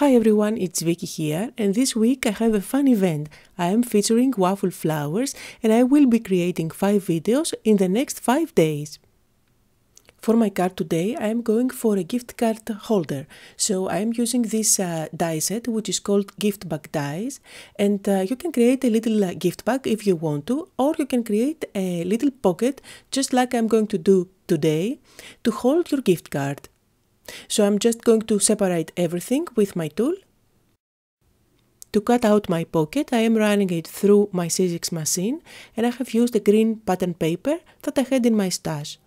Hi everyone, it's Vicky here, and this week I have a fun event. I am featuring waffle flowers and I will be creating 5 videos in the next 5 days. For my card today, I am going for a gift card holder. So I am using this die set, which is called gift bag dies, and you can create a little gift bag if you want to, or you can create a little pocket, just like I'm going to do today, to hold your gift card. So I'm just going to separate everything with my tool. To cut out my pocket, I am running it through my Sizzix machine, and I have used a green pattern paper that I had in my stash.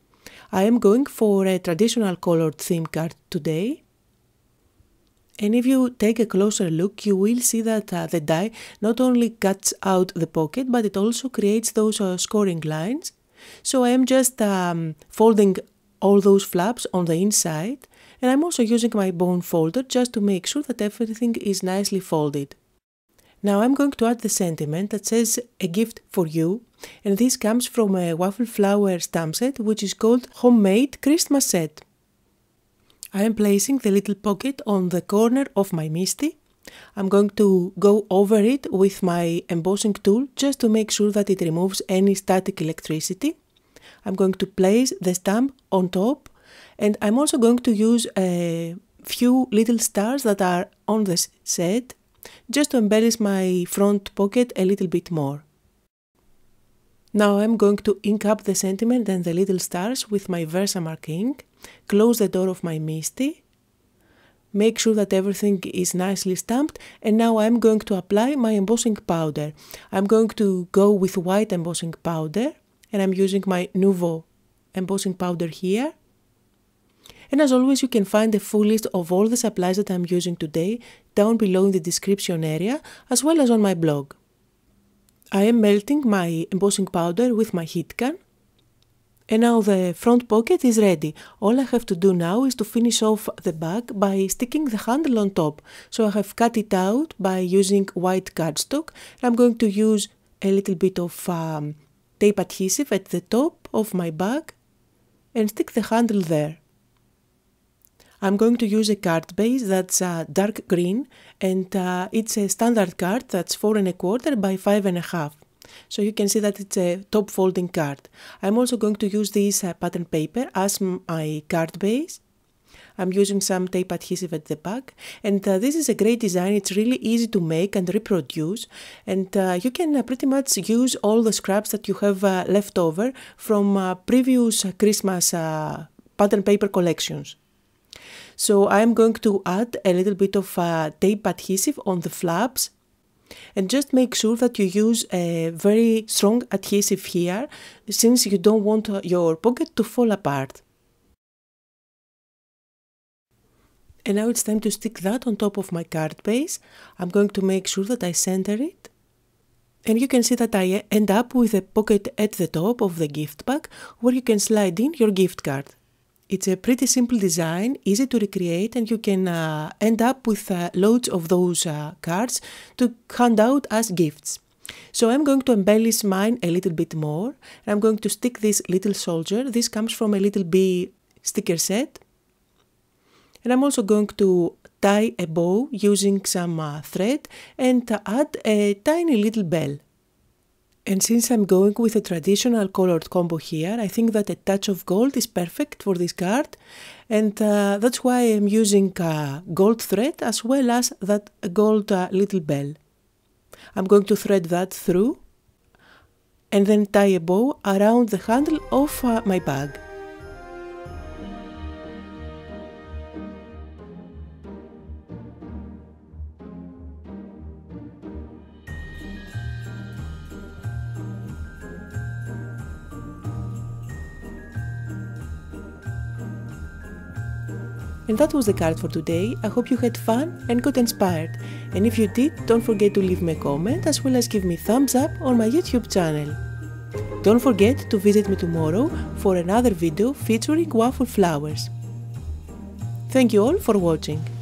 I am going for a traditional colored theme card today. And if you take a closer look, you will see that the die not only cuts out the pocket, but it also creates those scoring lines. So I am just folding all those flaps on the inside, and I'm also using my bone folder just to make sure that everything is nicely folded. Now I'm going to add the sentiment that says a gift for you, and this comes from a waffle flower stamp set which is called Homemade Christmas Set. I am placing the little pocket on the corner of my Misti. I'm going to go over it with my embossing tool just to make sure that it removes any static electricity. I'm going to place the stamp on top, and I'm also going to use a few little stars that are on this set just to embellish my front pocket a little bit more. Now I'm going to ink up the sentiment and the little stars with my VersaMark ink, close the door of my Misti, make sure that everything is nicely stamped, and now I'm going to apply my embossing powder. I'm going to go with white embossing powder, and I'm using my Nuvo embossing powder here. And as always, you can find the full list of all the supplies that I'm using today down below in the description area, as well as on my blog. I am melting my embossing powder with my heat gun. And now the front pocket is ready. All I have to do now is to finish off the bag by sticking the handle on top. So I have cut it out by using white cardstock. I'm going to use a little bit of tape adhesive at the top of my bag and stick the handle there. I'm going to use a card base that's dark green, and it's a standard card that's 4 1/4 by 5 1/2. So you can see that it's a top folding card. I'm also going to use this pattern paper as my card base. I'm using some tape adhesive at the back, and this is a great design. It's really easy to make and reproduce, and you can pretty much use all the scraps that you have left over from previous Christmas pattern paper collections. So I'm going to add a little bit of tape adhesive on the flaps, and just make sure that you use a very strong adhesive here, since you don't want your pocket to fall apart. And now it's time to stick that on top of my card base. I'm going to make sure that I center it. And you can see that I end up with a pocket at the top of the gift bag where you can slide in your gift card. It's a pretty simple design, easy to recreate, and you can end up with loads of those cards to hand out as gifts. So I'm going to embellish mine a little bit more. I'm going to stick this little soldier. This comes from a little bee sticker set. And I'm also going to tie a bow using some thread and add a tiny little bell. And since I'm going with a traditional colored combo here, I think that a touch of gold is perfect for this card, and that's why I'm using gold thread as well as that gold little bell. I'm going to thread that through and then tie a bow around the handle of my bag. And that was the card for today. I hope you had fun and got inspired. And if you did, don't forget to leave me a comment as well as give me thumbs up on my YouTube channel. Don't forget to visit me tomorrow for another video featuring waffle flowers. Thank you all for watching.